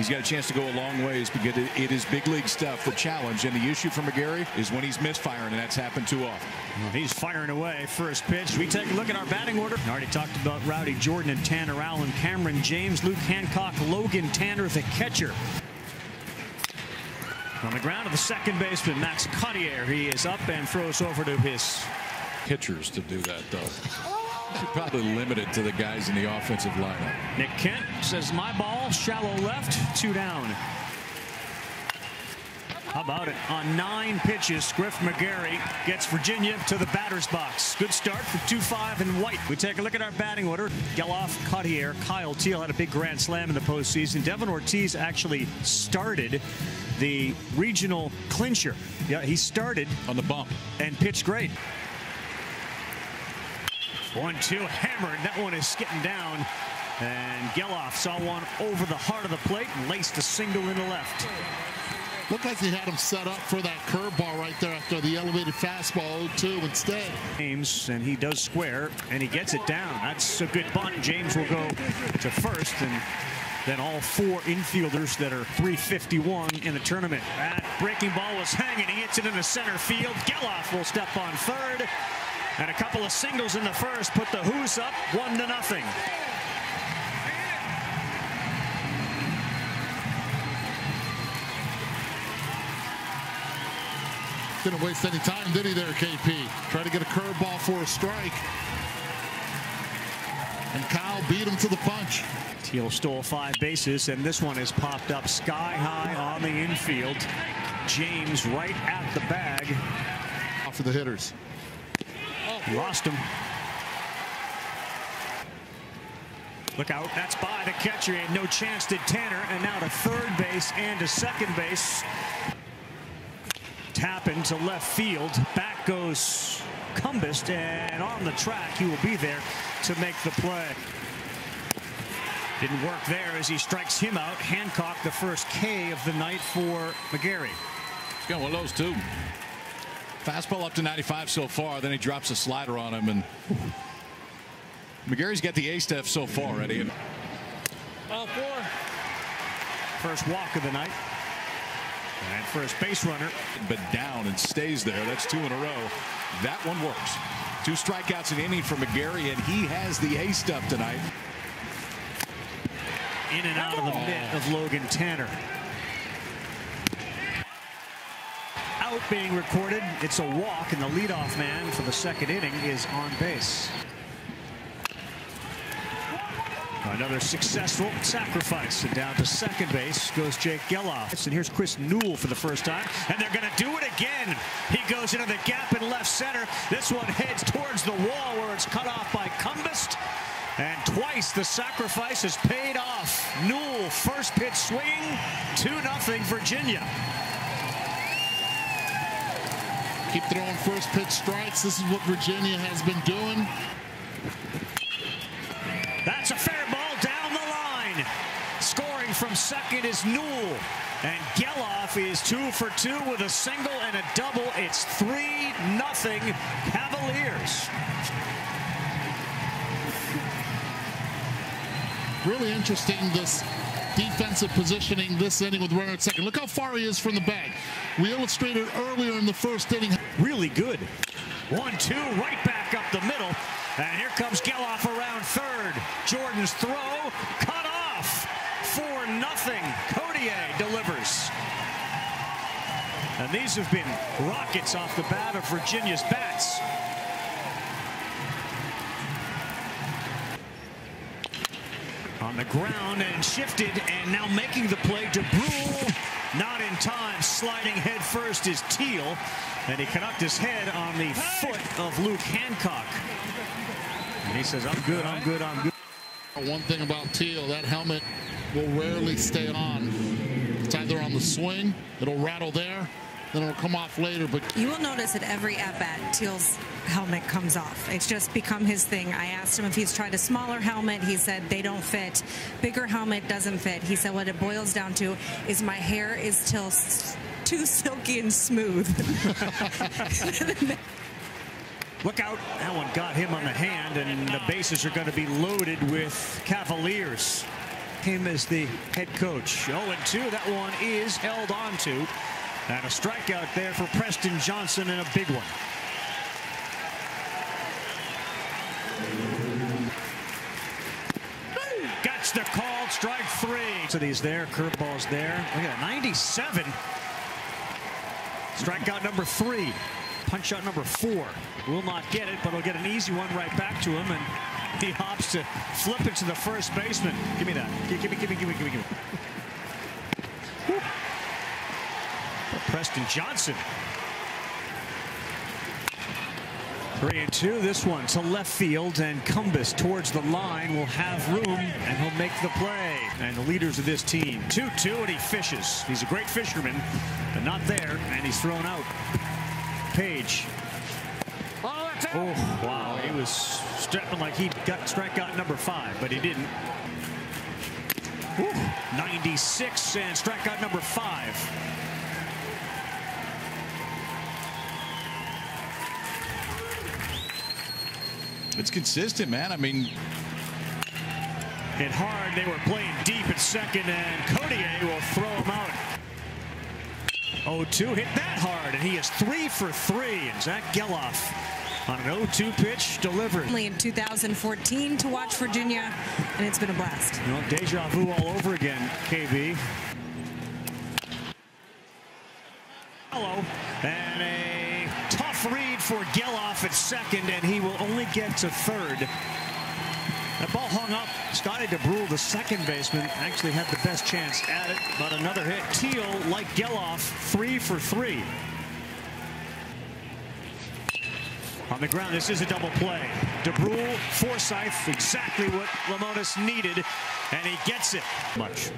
he's got a chance to go a long ways, because it is big league stuff, the challenge. And the issue for McGarry is when he's misfiring, and that's happened too often. He's firing away. First pitch. We take a look at our batting order. I already talked about Rowdy Jordan and Tanner Allen, Cameron James, Luke Hancock, Logan Tanner, the catcher. On the ground of the second baseman, Max Cotier. He is up and throws over to his pitchers to do that, though. Probably limited to the guys in the offensive lineup. Nic Kent says, my ball, shallow left, 2 down. How about it? On 9 pitches, Griff McGarry gets Virginia to the batter's box. Good start for 2-5 and White. We take a look at our batting order. Gelof, Cotier, Kyle Teal had a big grand slam in the postseason. Devin Ortiz actually started the regional clincher. Yeah, he started on the bump and pitched great. 1-2 hammered. That one is skipping down. And Gelof saw one over the heart of the plate and laced a single into left. Looked like he had him set up for that curveball right there after the elevated fastball. 0-2 instead. James, and he does square, and he gets it down. That's a good bunt. James will go to first, and then all 4 infielders that are .351 in the tournament. That breaking ball was hanging. He hits it into center field. Gelof will step on third. And a couple of singles in the first put the Hoos up 1-0. Didn't waste any time, did he there, KP? Tried to get a curveball for a strike. And Kyle beat him to the punch. Teal stole 5 bases, and this one has popped up sky high on the infield. James right at the bag. Off of the hitters. Lost him. Look out. That's by the catcher. He had no chance, did Tanner. And now to third base and to second base. Tappen to left field. Back goes Combs, and on the track, he will be there to make the play. Didn't work there as he strikes him out. Hancock, the first K of the night for McGarry. He's got one of those, too. Fastball up to 95 so far, then he drops a slider on him, and McGarry's got the ace stuff so far already. Ball 4. First walk of the night. And first base runner. But down and stays there. That's 2 in a row. That one works. 2 strikeouts an inning for McGarry, and he has the ace stuff tonight. In and out of the mitt of Logan Tanner. Out being recorded. It's a walk, and the leadoff man for the second inning is on base. Another successful sacrifice, and down to second base goes Jake Gelof. And here's Chris Newell for the first time, and they're going to do it again. He goes into the gap in left center. This one heads towards the wall, where it's cut off by Combs. And twice the sacrifice has paid off. Newell first pitch swinging, 2-0 Virginia. Keep throwing first pitch strikes. This is what Virginia has been doing. That's a fair ball down the line. Scoring from second is Newell. And Gelof is 2 for 2 with a single and a double. It's 3-0 Cavaliers. Really interesting, this defensive positioning this inning with runner at second. Look how far he is from the bag. We illustrated earlier in the first inning. Really good. 1-2 right back up the middle, and here comes Gelof around third. Jordan's throw cut off. 4-0. Cotier delivers. And these have been rockets off the bat of Virginia's bats. On the ground and shifted, and now making the play, DeBrule. Not in time. Sliding head first is Teal, and he knocked his head on the foot of Luke Hancock. And he says, I'm good, I'm good, I'm good. One thing about Teal, that helmet will rarely stay on. It's either on the swing, it'll rattle there, then it'll come off later. But you will notice at every at-bat, Teal's helmet comes off. It's just become his thing. I asked him if he's tried a smaller helmet. He said they don't fit. Bigger helmet doesn't fit. He said what it boils down to is my hair is still too silky and smooth. Look out. That one got him on the hand, and the bases are going to be loaded with Cavaliers. him as the head coach. 0-2. That one is held on to. And a strikeout there for Preston Johnson, and a big one. Gets the call, strike three. So these there, curveballs there. Look at that, 97. Strikeout number 3. Punch out number 4. Will not get it, but he'll get an easy one right back to him, and he hops to flip it to the first baseman. Give me that. Give me. Preston Johnson. 3-2. This one to left field, and Combs towards the line will have room, and he'll make the play. And the leaders of this team. 2-2, and he fishes. He's a great fisherman, but not there, and he's thrown out. Page. Oh, that's it. Oh, wow. He was stepping like he got strikeout number 5, but he didn't. Woo. 96, and strikeout number 5. It's consistent, man. I mean, hit hard. They were playing deep at second, and Cotier will throw him out. 0-2, hit that hard, and he is 3 for 3. And Zach Gelof on an 0-2 pitch delivered. Only in 2014 to watch Virginia, and it's been a blast. You know, deja vu all over again, KB. Hello, and a tough read for Gelof at second, and he will only get to third. That ball hung up. Scottie DeBrule, the second baseman, actually had the best chance at it, but another hit. Teal, like Gelof, 3 for 3. On the ground, this is a double play. DeBrule, Forsyth, exactly what Lemonis needed, and he gets it. Much.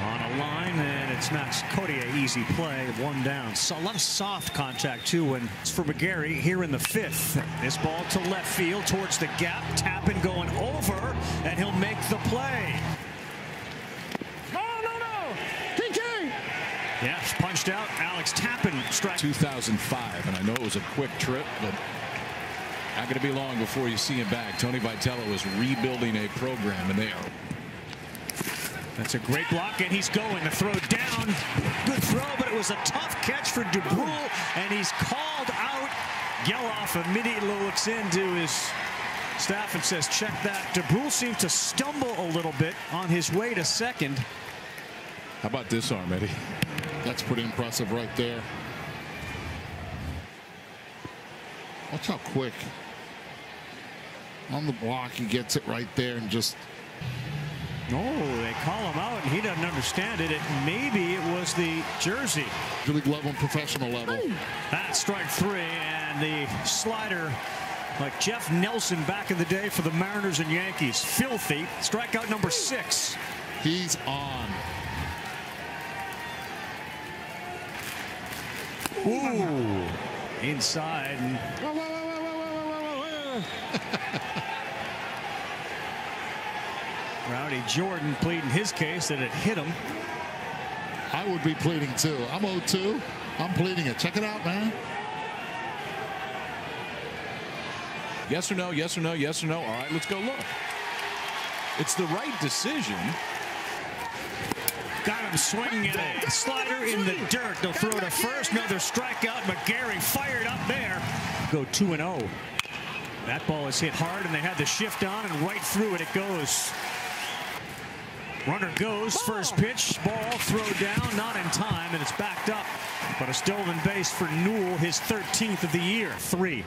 On a line, and it's Max Cotier, easy play, 1 down. So a lot of soft contact, too, when it's for McGarry here in the 5th. This ball to left field towards the gap. Tappen going over, and he'll make the play. No. TK. Yes, punched out. Alex Tappen strike. 2005, and I know it was a quick trip, but not going to be long before you see him back. Tony Vitello is rebuilding a program, and they are. That's a great block, and he's going. The throw down. Good throw, but it was a tough catch for DeBrule, and he's called out. Gelof immediately looks into his staff and says, check that. DeBrule seemed to stumble a little bit on his way to second. How about this arm, Eddie? That's pretty impressive right there. Watch how quick. On the block, he gets it right there and just... Oh, they call him out, and he doesn't understand it. Maybe it was the jersey. Major League level and professional level. That's strike 3, and the slider, like Jeff Nelson back in the day for the Mariners and Yankees. Filthy. Strikeout number 6. He's on. Ooh. Inside. And... Rowdy Jordan pleading his case that it hit him. I would be pleading too. I'm 0-2. I'm pleading it. Check it out, man. Yes or no, yes or no, yes or no. All right, let's go look. It's the right decision. Got him swinging at a slider in the dirt. They'll throw to first. Another strikeout. McGarry fired up there. Go 2-0. That ball is hit hard, and they had the shift on, and right through it it goes. Runner goes, first pitch, ball, throw down, not in time, and it's backed up. But a stolen base for Newell, his 13th of the year. 3.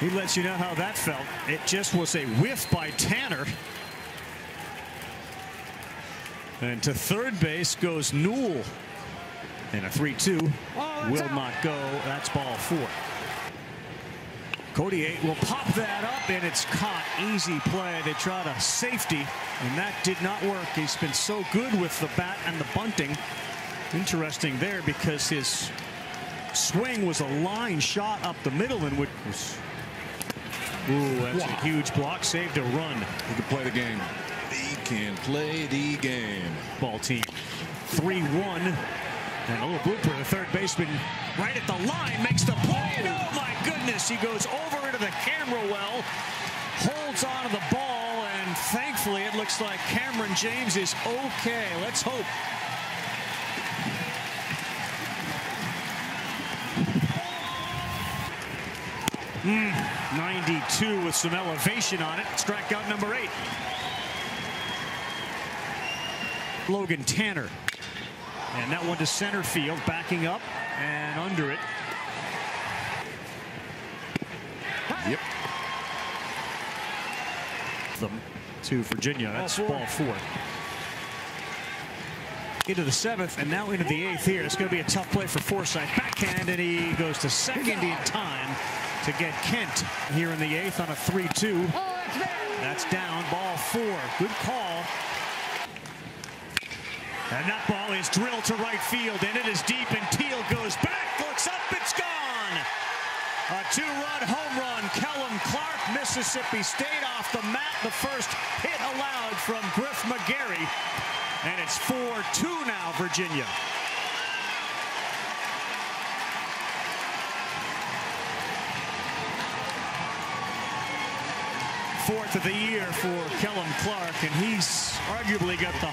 He lets you know how that felt. It just was a whiff by Tanner. And to third base goes Newell. And a 3-2 will not go. That's ball 4. Cotier will pop that up, and it's caught. Easy play. They try to safety, and that did not work. He's been so good with the bat and the bunting. Interesting there, because his swing was a line shot up the middle, and which was... Ooh, that's a huge block. Saved a run. He can play the game. He can play the game. Ball team. 3-1. And Olubupu, the third baseman, right at the line, makes the play. And oh my goodness, he goes over into the camera well, holds on to the ball, and thankfully it looks like Cameron James is okay. Let's hope. Mm, 92 with some elevation on it. Strikeout number 8. Logan Tanner. And that one to center field, backing up and under it. Yep. Them to Virginia. That's ball four. Into the 7th and now into the 8th here. It's going to be a tough play for Forsythe. Backhand, and he goes to second in time to get Kent here in the 8th on a 3-2. That's down. Ball 4. Good call. And that ball is drilled to right field, and it is deep, and Teal goes back, looks up, it's gone. A 2-run home run. Kellum Clark, Mississippi State, off the mat. The first hit allowed from Griff McGarry. And it's 4-2 now, Virginia. Fourth of the year for Kellum Clark, and he's arguably got the...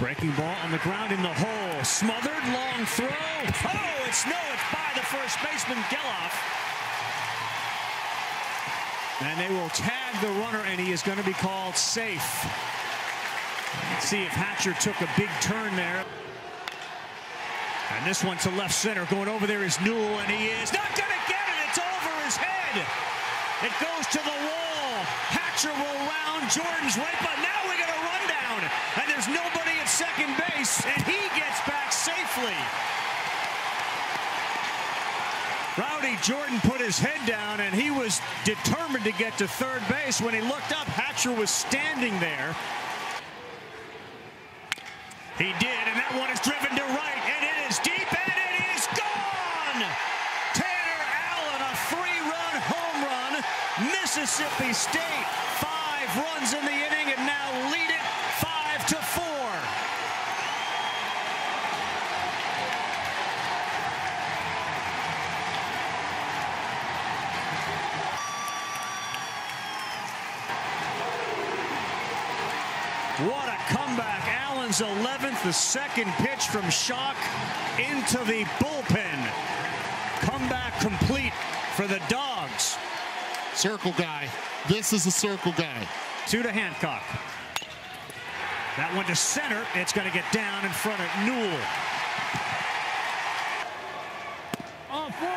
Breaking ball on the ground in the hole. Smothered, long throw. Oh, it's by the first baseman, Gelof. And they will tag the runner, and he is going to be called safe. Let's see if Hatcher took a big turn there. And this one to left center. Going over there is Newell, and he is not going to get it. It's over his head. It goes to the wall. Hatcher will round. Jordan's right, but now we got a run down. And there's nobody at second base, and he gets back safely. Rowdy Jordan put his head down, and he was determined to get to third base. When he looked up, Hatcher was standing there. He did, and that one is driven to right, and it is deep, and it is gone! Tanner Allen, a 3-run home run. Mississippi State, 5 runs in the inning, and now lead it 5-4. What a comeback. Allen's 11th, the second pitch from Shock into the bullpen. Comeback complete for the Dogs. Circle guy. This is a circle guy. 2 to Hancock. That one to center. It's going to get down in front of Newell. On 4.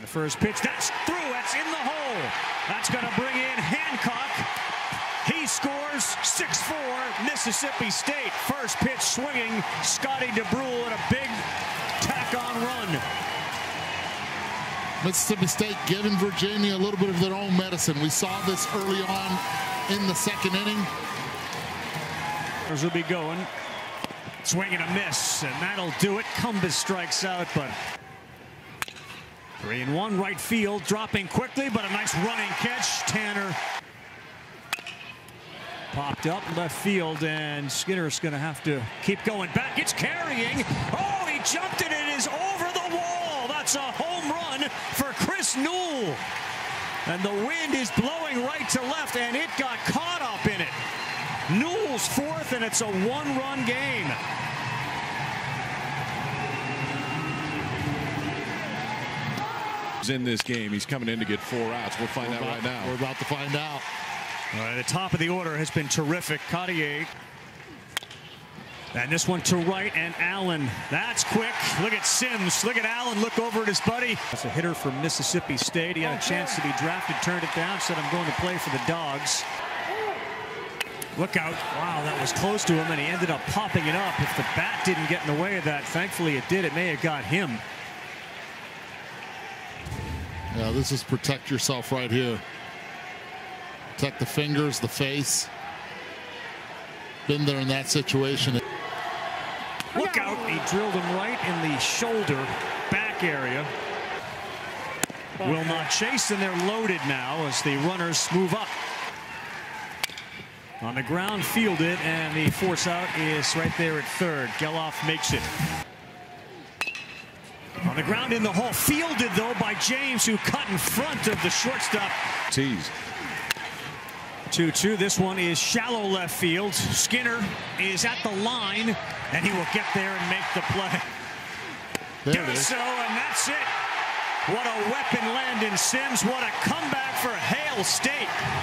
The first pitch. That's through. That's in the hole. That's going to bring in Hancock. He scores 6-4. Mississippi State. First pitch swinging. Scottie DeBrule and a big tack-on run. Mississippi State giving Virginia a little bit of their own medicine. We saw this early on in the second inning. Will be going. Swing and a miss, and that'll do it. Combs strikes out, but 3-1 right field, dropping quickly, but a nice running catch. Tanner popped up left field, and Skinner's going to have to keep going back. It's carrying. Oh, he jumped it. It is over the wall. That's a home run for Chris Newell. And the wind is blowing right to left, and it got caught up in it. Newell's 4th, and it's a 1-run game. In this game, he's coming in to get 4 outs. We'll find out right now. We're about to find out. All right, the top of the order has been terrific. Cotier. And this one to right, and Allen. That's quick. Look at Sims. Look at Allen. Look over at his buddy. That's a hitter from Mississippi State. He had a chance to be drafted, turned it down, said, I'm going to play for the Dogs. Look out. Wow, that was close to him, and he ended up popping it up. If the bat didn't get in the way of that, thankfully it did. It may have got him. Yeah, this is protect yourself right here. Protect the fingers, the face. Been there in that situation. Look out! He drilled him right in the shoulder, back area. will not chase, and they're loaded now as the runners move up. On the ground, fielded, and the force out is right there at third. Gelof makes it. On the ground in the hole, fielded though by James, who cut in front of the shortstop. Tease. 2-2. This one is shallow left field. Skinner is at the line, and he will get there and make the play. Deriso, and that's it. What a weapon, Landon Sims. What a comeback for Hale State.